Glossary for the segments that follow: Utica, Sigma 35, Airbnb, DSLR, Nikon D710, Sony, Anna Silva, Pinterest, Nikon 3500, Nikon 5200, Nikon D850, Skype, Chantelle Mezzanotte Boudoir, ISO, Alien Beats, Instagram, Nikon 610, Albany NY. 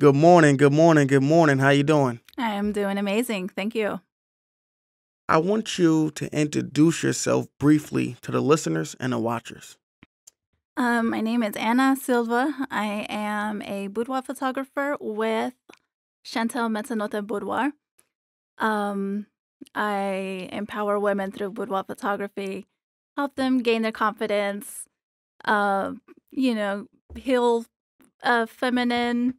Good morning, good morning, good morning. How you doing? I am doing amazing. Thank you. I want you to introduce yourself briefly to the listeners and the watchers. My name is Anna Silva. I am a boudoir photographer with Chantelle Mezzanotte Boudoir. I empower women through boudoir photography, help them gain their confidence, you know, heal feminine,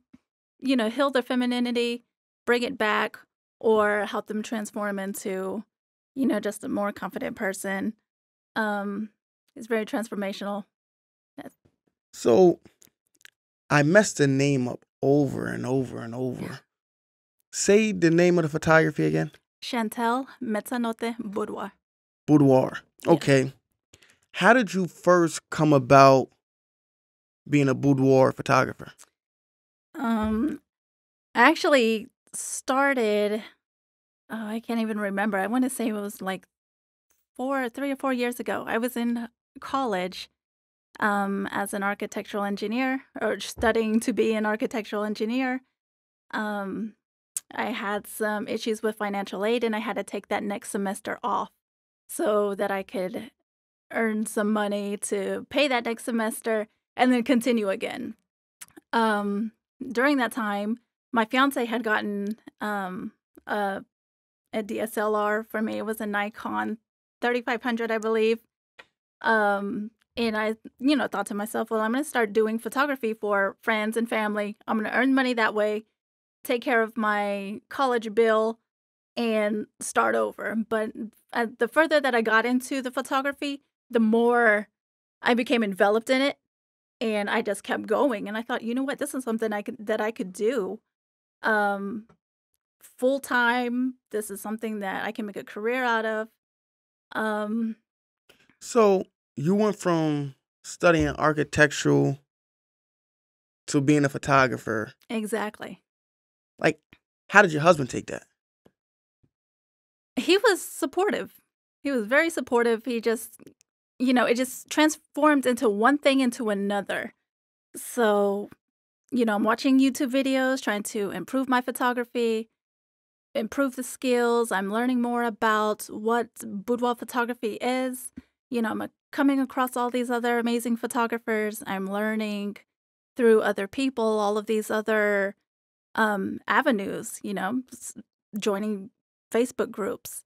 you know, heal their femininity, bring it back, or help them transform into, you know, just a more confident person. It's very transformational. Yes. So I messed the name up over and over and over. Say the name of the photography again. Chantelle Mezzanotte Boudoir. Boudoir. Okay. Yes. How did you first come about being a boudoir photographer? I actually started, oh, I can't even remember. I want to say it was like three or four years ago. I was in college as an architectural engineer, or studying to be an architectural engineer. I had some issues with financial aid, and I had to take that next semester off so that I could earn some money to pay that next semester and then continue again. During that time, my fiance had gotten a DSLR for me. It was a Nikon 3500, I believe. And I, you know, thought to myself, well, I'm going to start doing photography for friends and family. I'm going to earn money that way, take care of my college bill, and start over. But the further that I got into the photography, the more I became enveloped in it, and I just kept going. And I thought, you know what, this is something that I could do full time. This is something that I can make a career out of. So you went from studying architectural to being a photographer. Exactly. Like, how did your husband take that? He was supportive. He was very supportive. He just, you know, it just transformed into one thing into another. So, you know, I'm watching YouTube videos, trying to improve my photography, improve the skills. I'm learning more about what boudoir photography is. You know, I'm coming across all these other amazing photographers. I'm learning through other people, all of these other avenues, you know, joining Facebook groups,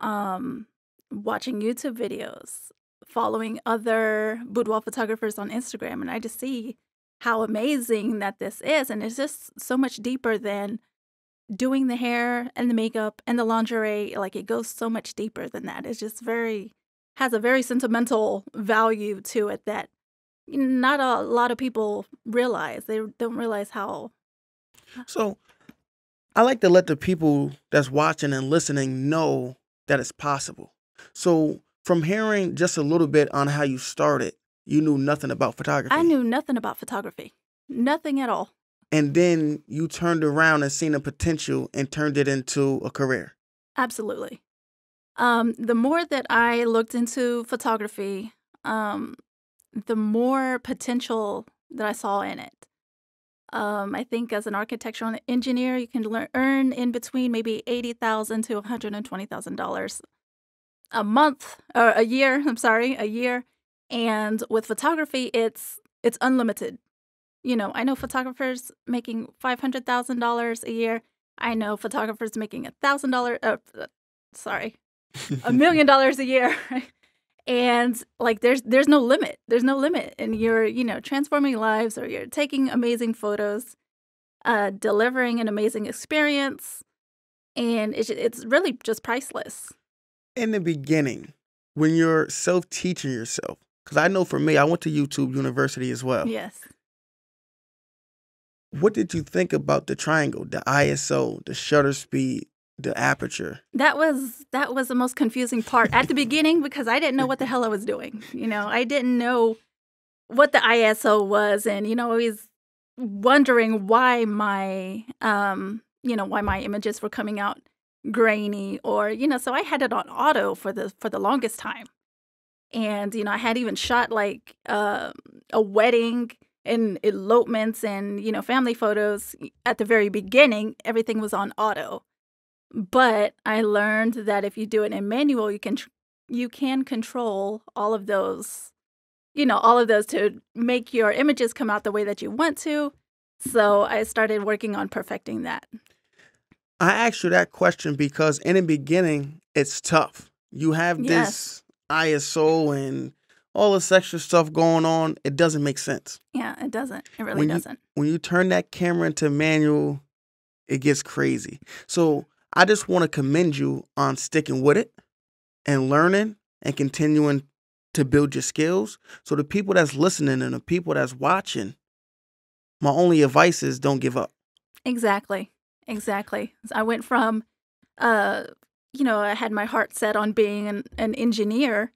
watching YouTube videos, following other boudoir photographers on Instagram. And I just see how amazing that this is. And it's just so much deeper than doing the hair and the makeup and the lingerie. Like, it goes so much deeper than that. It's just has a very sentimental value to it that not a lot of people realize. They don't realize how. So I like to let the people that's watching and listening know that it's possible. So from hearing just a little bit on how you started, you knew nothing about photography. I knew nothing about photography. Nothing at all. And then you turned around and seen a potential and turned it into a career. Absolutely. The more that I looked into photography, the more potential that I saw in it. I think as an architectural engineer, you can earn in between maybe $80,000 to $120,000 a month, or a year, I'm sorry, a year. And with photography, it's unlimited. You know, I know photographers making $500,000 a year. I know photographers making $1 million a year. And like, there's no limit. There's no limit. And you're, you know, transforming lives, or you're taking amazing photos, delivering an amazing experience. And it's really just priceless. In the beginning, when you're self-teaching yourself, because I know for me, I went to YouTube University as well. Yes. What did you think about the triangle, the ISO, the shutter speed, the aperture? That was the most confusing part at the beginning, because I didn't know what the hell I was doing. You know, I didn't know what the ISO was, and, you know, I was wondering why my you know, why my images were coming out grainy, or, you know, so I had it on auto for the longest time. And, you know, I had even shot like a wedding, and elopements and, you know, family photos, at the very beginning, everything was on auto. But I learned that if you do it in manual, you can control all of those, you know, all of those to make your images come out the way that you want to. So I started working on perfecting that. I asked you that question because in the beginning, it's tough. You have this ISO and all this extra stuff going on. It doesn't make sense. Yeah, it doesn't. It really doesn't. When you turn that camera into manual, it gets crazy. So I just want to commend you on sticking with it and learning and continuing to build your skills. So the people that's listening and the people that's watching, my only advice is don't give up. Exactly. Exactly. I went from, you know, I had my heart set on being an engineer,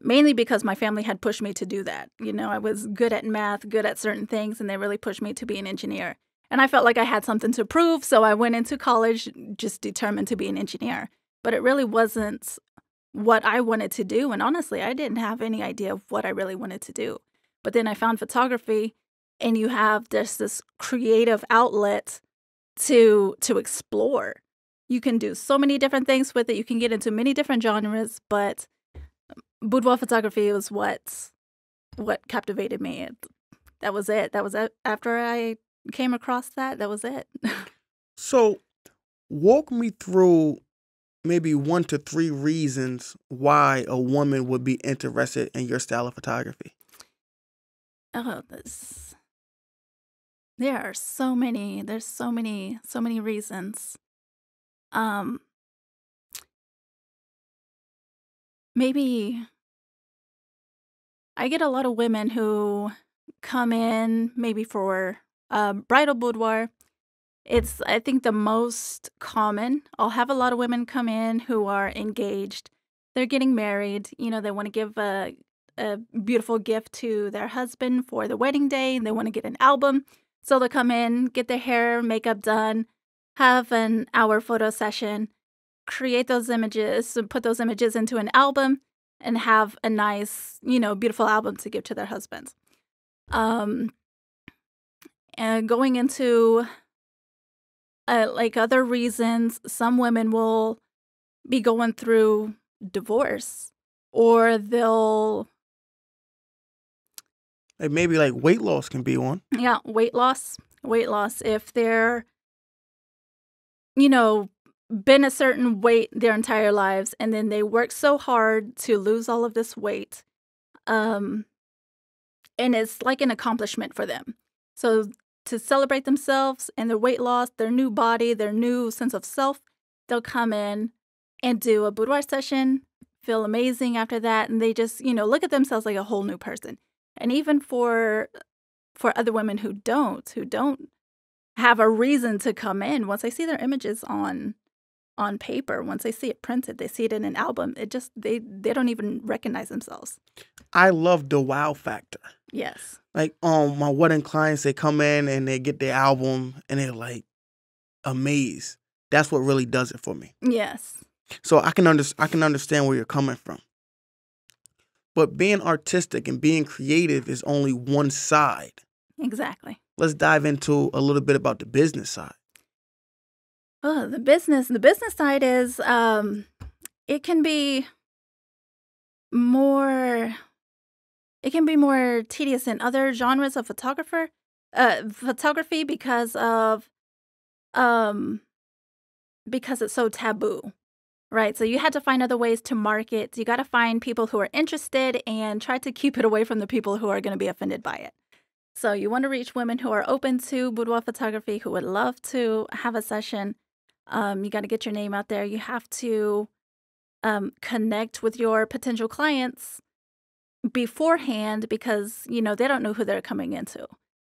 mainly because my family had pushed me to do that. You know, I was good at math, good at certain things, and they really pushed me to be an engineer. And I felt like I had something to prove, so I went into college just determined to be an engineer. But it really wasn't what I wanted to do, and honestly, I didn't have any idea of what I really wanted to do. But then I found photography, and you have just this creative outlet to explore. You can do so many different things with it. You can get into many different genres, but boudoir photography was what captivated me. That was it. That was after I came across that. That was it. So walk me through maybe 1 to 3 reasons why a woman would be interested in your style of photography. Oh, there are so many. There's so many reasons. Maybe I get a lot of women who come in maybe for bridal boudoir. It's, I think, the most common. I'll have a lot of women come in who are engaged. They're getting married. You know, they want to give a beautiful gift to their husband for the wedding day. They want to get an album. So they'll come in, get their hair, makeup done, have an hour photo session, create those images, put those images into an album, and have a nice, you know, beautiful album to give to their husbands. And going into like other reasons, some women will be going through divorce, or they'll... Maybe like weight loss can be one. Yeah, weight loss. Weight loss. If they're, you know, been a certain weight their entire lives, and then they work so hard to lose all of this weight, and it's like an accomplishment for them. So to celebrate themselves and their weight loss, their new body, their new sense of self, they'll come in and do a boudoir session, feel amazing after that, and they just, you know, look at themselves like a whole new person. And even for other women who don't have a reason to come in, once they see their images on paper, once they see it printed, they see it in an album, it just they don't even recognize themselves. I love the wow factor. Yes. Like my wedding clients, they come in and they get their album and they're like amazed. That's what really does it for me. Yes. So I can understand where you're coming from. But being artistic and being creative is only one side. Exactly. Let's dive into a little bit about the business side. Oh, the business side is, it can be more, tedious in other genres of photography because of, because it's so taboo. Right. So you had to find other ways to market. You got to find people who are interested and try to keep it away from the people who are going to be offended by it. So you want to reach women who are open to boudoir photography, who would love to have a session. You got to get your name out there. You have to connect with your potential clients beforehand because, you know, they don't know who they're coming into.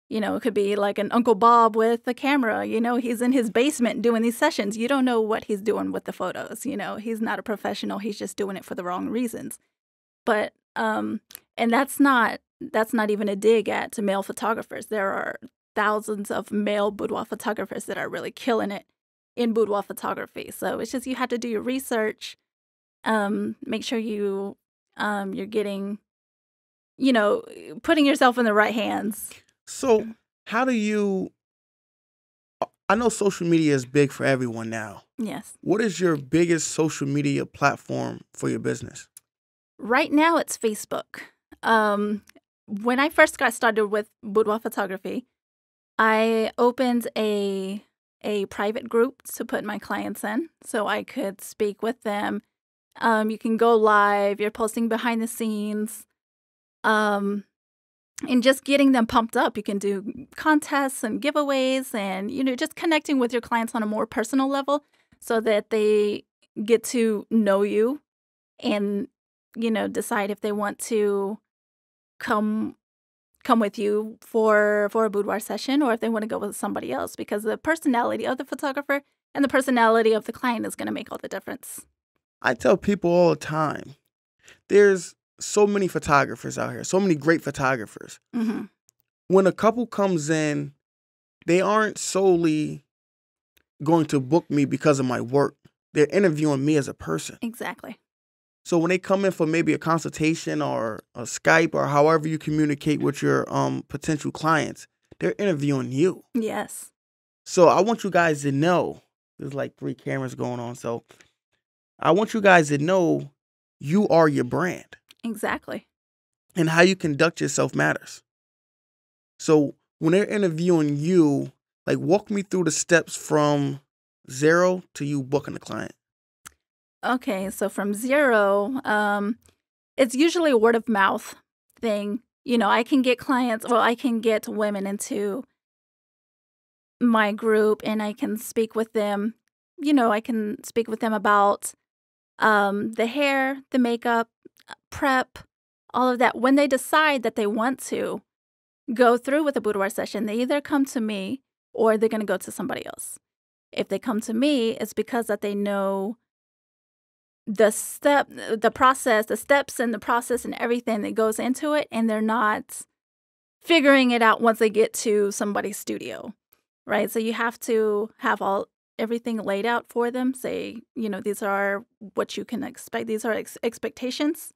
You know, it could be like an Uncle Bob with a camera. You know, he's in his basement doing these sessions. You don't know what he's doing with the photos. You know, he's not a professional. He's just doing it for the wrong reasons. But and that's not even a dig at to male photographers. There are thousands of male boudoir photographers that are really killing it in boudoir photography. So it's just you have to do your research, make sure you you're getting, you know, putting yourself in the right hands. So how do you, I know social media is big for everyone now. Yes. What is your biggest social media platform for your business? Right now, it's Facebook. When I first got started with boudoir photography, I opened a private group to put my clients in so I could speak with them. You can go live. You're posting behind the scenes. And just getting them pumped up. You can do contests and giveaways and, you know, just connecting with your clients on a more personal level so that they get to know you and, you know, decide if they want to come with you for a boudoir session or if they want to go with somebody else, because the personality of the photographer and the personality of the client is going to make all the difference. I tell people all the time, there's so many photographers out here, so many great photographers. Mm-hmm. When a couple comes in, they aren't solely going to book me because of my work. They're interviewing me as a person. Exactly. So when they come in for maybe a consultation or a Skype or however you communicate with your potential clients, they're interviewing you. Yes. So I want you guys to know, there's like 3 cameras going on, so I want you guys to know you are your brand. Exactly. And how you conduct yourself matters. So when they're interviewing you, like, walk me through the steps from 0 to you booking the client. Okay, so from 0, it's usually a word of mouth thing. You know, I can get clients, well, I can get women into my group and I can speak with them. You know, I can speak with them about the hair, the makeup, prep, all of that. When they decide that they want to go through with a boudoir session, they either come to me or they're going to go to somebody else. If they come to me, it's because that they know the steps and the process and everything that goes into it, and they're not figuring it out once they get to somebody's studio, right? So you have to have everything laid out for them. Say, you know, these are what you can expect. These are expectations.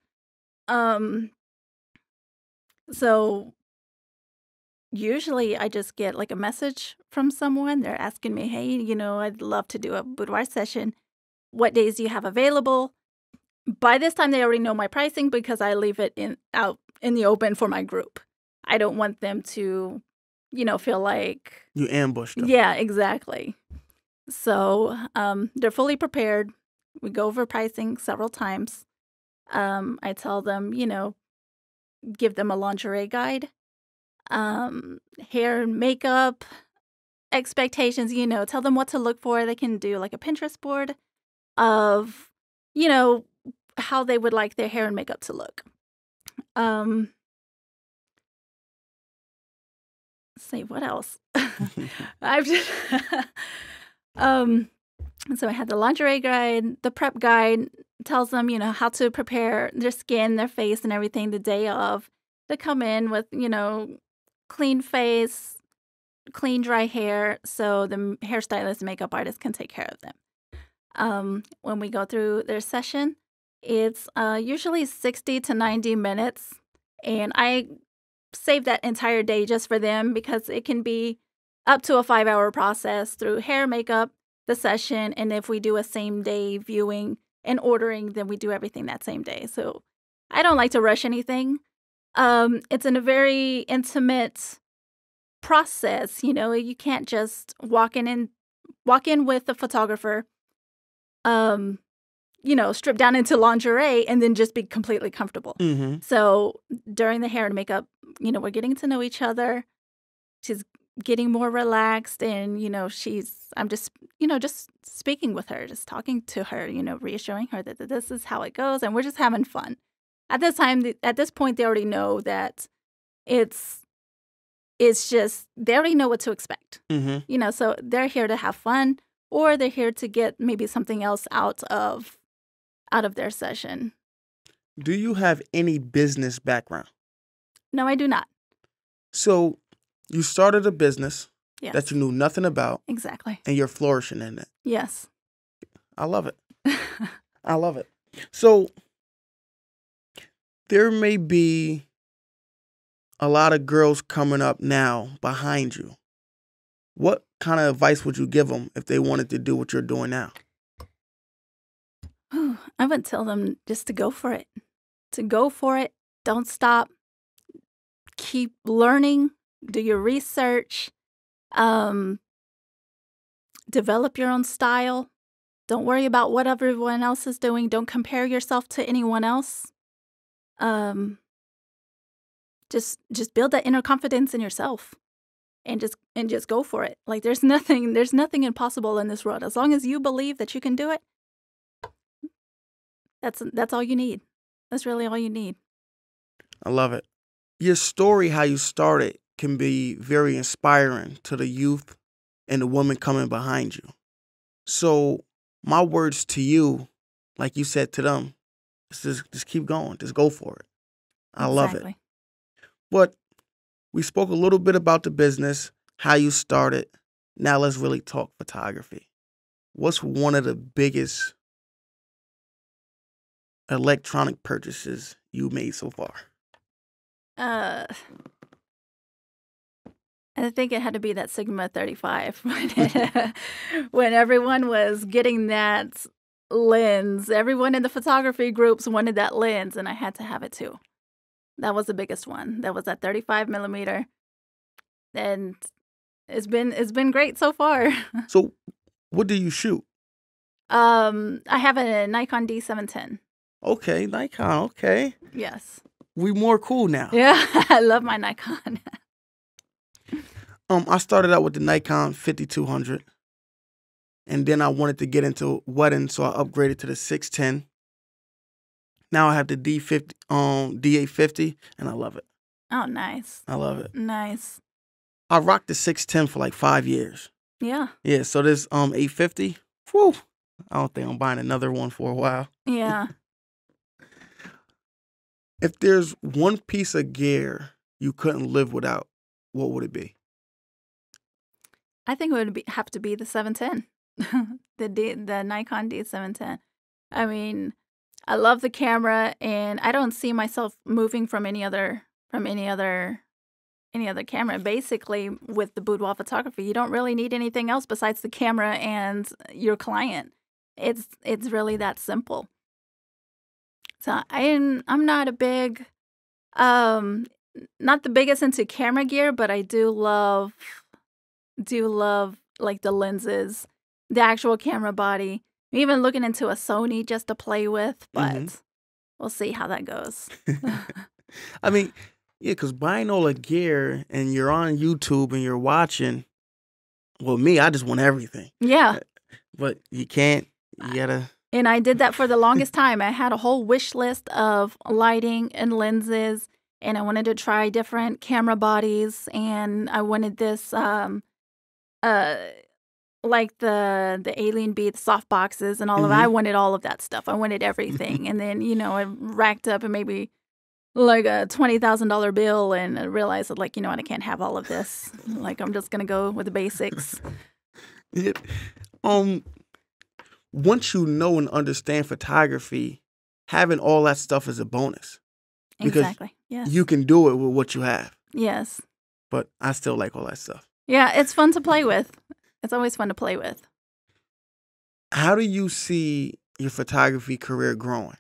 So usually I just get like a message from someone. They're asking me, hey, you know, I'd love to do a boudoir session. What days do you have available? By this time, they already know my pricing because I leave it out in the open for my group. I don't want them to, you know, feel like you ambushed them. Yeah, exactly. So they're fully prepared. We go over pricing several times. I tell them, you know, give them a lingerie guide, hair and makeup, expectations, you know, tell them what to look for. They can do like a Pinterest board of, you know, how they would like their hair and makeup to look. Say, what else? I've just... So I had the lingerie guide, the prep guide tells them, you know, how to prepare their skin, their face and everything the day of. They come in with, you know, clean face, clean, dry hair. So the hairstylist and makeup artist can take care of them. When we go through their session, it's usually 60 to 90 minutes. And I save that entire day just for them because it can be up to a 5-hour process through hair, makeup, the session. And if we do a same-day viewing and ordering, then we do everything that same day. So I don't like to rush anything. It's in a very intimate process. You know, you can't just walk in with the photographer, you know, strip down into lingerie and then just be completely comfortable. Mm-hmm. So during the hair and makeup, you know, we're getting to know each other. She's getting more relaxed and, you know, I'm just, you know, just speaking with her, just talking to her, you know, reassuring her that this is how it goes and we're just having fun. At this time, at this point, they already know that it's just, they already know what to expect. Mm-hmm. You know, so they're here to have fun or they're here to get maybe something else out of their session. Do you have any business background? No, I do not. So you started a business that you knew nothing about. Exactly. And you're flourishing in it. Yes. I love it. I love it. So there may be a lot of girls coming up now behind you, what kind of advice would you give them if they wanted to do what you're doing now? I would tell them just to go for it. To go for it. Don't stop. Keep learning. Do your research. Develop your own style. Don't worry about what everyone else is doing. Don't compare yourself to anyone else. Just build that inner confidence in yourself, and just go for it. Like there's nothing impossible in this world. As long as you believe that you can do it, that's all you need. That's really all you need. I love it. Your story, how you started, can be very inspiring to the youth and the women coming behind you. So my words to you, like you said to them, is just keep going. Just go for it. I love it. But we spoke a little bit about the business, how you started. Now let's really talk photography. What's one of the biggest electronic purchases you made so far? I think it had to be that Sigma 35 when everyone was getting that lens. Everyone in the photography groups wanted that lens, and I had to have it too. That was the biggest one. That was that 35 millimeter, and it's been great so far. So, what do you shoot? I have a Nikon D710. Okay, Nikon. Okay. Yes. We more cool now. Yeah, I love my Nikon. I started out with the Nikon 5200, and then I wanted to get into weddings, so I upgraded to the 610. Now I have the D850, and I love it. Oh, nice. I love it. Nice. I rocked the 610 for like 5 years. Yeah. Yeah, so this 850, whew, I don't think I'm buying another one for a while. Yeah. If there's one piece of gear you couldn't live without, what would it be? I think it would have to be the 710, the Nikon D710. I mean, I love the camera, and I don't see myself moving from any other camera. Basically, with the boudoir photography, you don't really need anything else besides the camera and your client. It's really that simple. So I'm not a big, not the biggest into camera gear, but I do love. Like the lenses, the actual camera body, even looking into a Sony just to play with, but we'll see how that goes. I mean, yeah, because buying all the gear and you're on YouTube and you're watching, well, me, I just want everything. Yeah. But you can't, you gotta. And I did that for the longest time. I had a whole wish list of lighting and lenses, and I wanted to try different camera bodies, and I wanted this, like the Alien Beats soft boxes and all of that. I wanted all of that stuff. I wanted everything. And then, you know, I racked up and maybe like a $20,000 bill, and I realized that, like, you know what, I can't have all of this. Like, I'm just going to go with the basics. It, once you know and understand photography, having all that stuff is a bonus. Because exactly. Yes. You can do it with what you have. Yes. But I still like all that stuff. Yeah, it's fun to play with. It's always fun to play with. How do you see your photography career growing?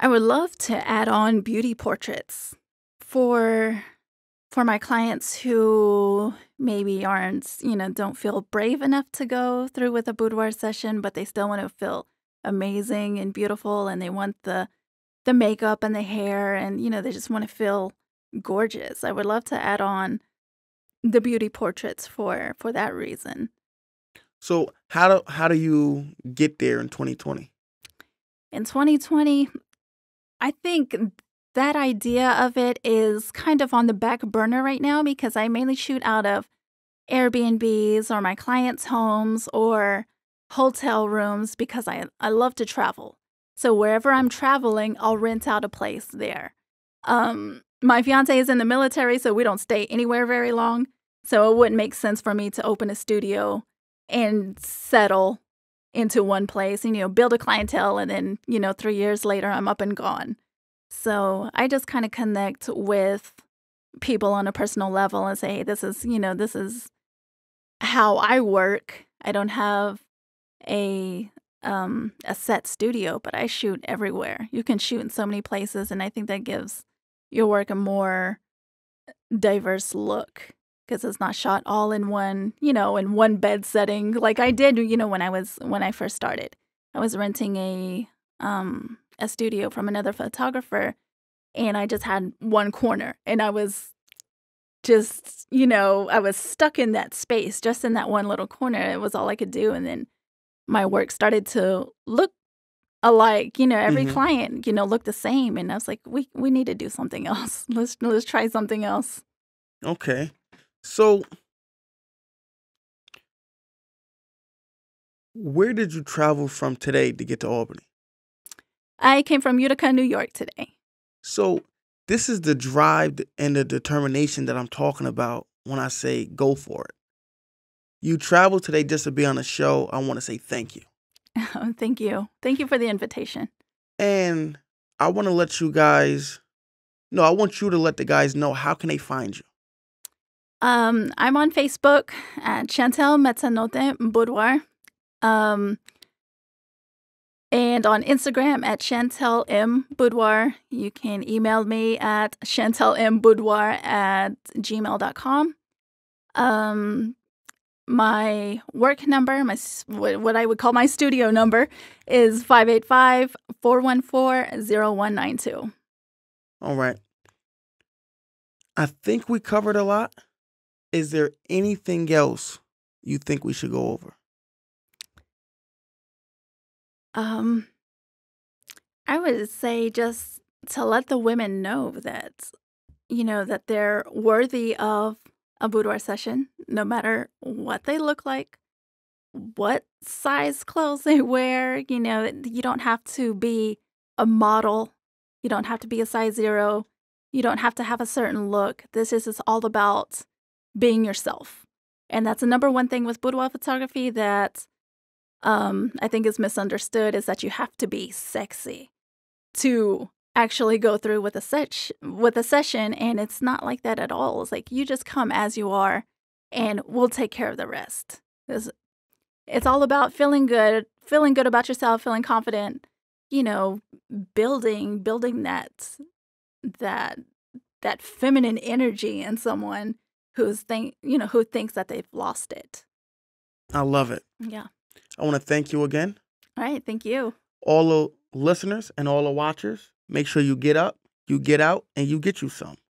I would love to add on beauty portraits for my clients who maybe aren't, you know, don't feel brave enough to go through with a boudoir session, but they still want to feel amazing and beautiful, and they want the makeup and the hair, and, you know, they just want to feel gorgeous. I would love to add on the beauty portraits for that reason. So how do you get there in 2020? In 2020, I think that idea of it is kind of on the back burner right now, because I mainly shoot out of Airbnbs or my clients' homes or hotel rooms, because I love to travel. So wherever I'm traveling, I'll rent out a place there. My fiance is in the military, so we don't stay anywhere very long. So it wouldn't make sense for me to open a studio and settle into one place and, you know, build a clientele. And then, you know, 3 years later, I'm up and gone. So I just kind of connect with people on a personal level and say, hey, this is, you know, this is how I work. I don't have a set studio, but I shoot everywhere. You can shoot in so many places, and I think that gives your work a more diverse look because it's not shot all in one, you know, in one bed setting like I did, you know, when I first started. I was renting a studio from another photographer, and I just had one corner, and I was just, you know, I was stuck in that space, just in that one little corner. It was all I could do, and then my work started to look alike, you know, every mm-hmm. client, you know, looked the same. And I was like, we need to do something else. Let's try something else. Okay. So where did you travel from today to get to Albany? I came from Utica, New York today. So this is the drive and the determination that I'm talking about when I say go for it. You traveled today just to be on the show. I want to say thank you. Oh, thank you. Thank you for the invitation. And I want to let you guys, no, I want you to let the guys know, how can they find you? I'm on Facebook at Chantelle Mezzanotte Boudoir. And on Instagram at Chantelle M Boudoir. You can email me at chantellemmboudoir@gmail.com. My work number, what I would call my studio number, is 585-414-0192. All right. I think we covered a lot. Is there anything else you think we should go over? I would say just to let the women know that, you know, that they're worthy of a boudoir session, no matter what they look like, what size clothes they wear. You know, you don't have to be a model. You don't have to be a size 0. You don't have to have a certain look. This is all about being yourself. And that's the number one thing with boudoir photography that I think is misunderstood, is that you have to be sexy to actually go through with a session, and it's not like that at all. It's like you just come as you are, and we'll take care of the rest. It's all about feeling good about yourself, feeling confident. You know, building that feminine energy in someone who thinks that they've lost it. I love it. Yeah. I want to thank you again. All right, thank you. All the listeners and all the watchers, make sure you get up, you get out, and you get you some.